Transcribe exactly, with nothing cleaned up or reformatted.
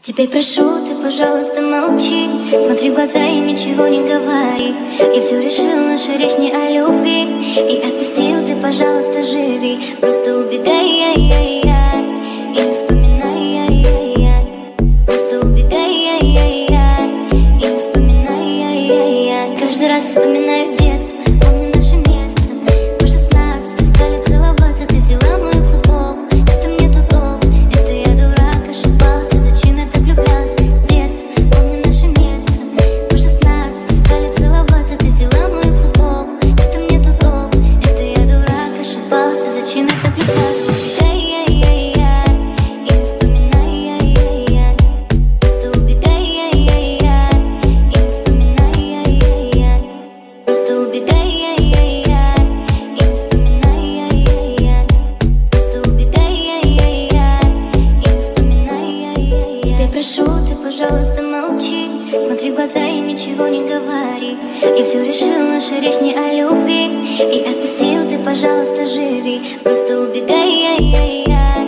Теперь прошу, ты, пожалуйста, молчи. Смотри в глаза и ничего не говори. Я все решил, наша речь не о любви. И отпустил, ты, пожалуйста, живи. Просто убегай, я, я, я. И не вспоминай, я, я, я. Просто убегай, я, я, я. И не вспоминай, я, я, я. Каждый раз вспоминаю детство. Прошу, ты, пожалуйста, молчи. Смотри в глаза и ничего не говори. Я все решил, наша речь не о любви. И отпустил, ты, пожалуйста, живи. Просто убегай, я, я, я.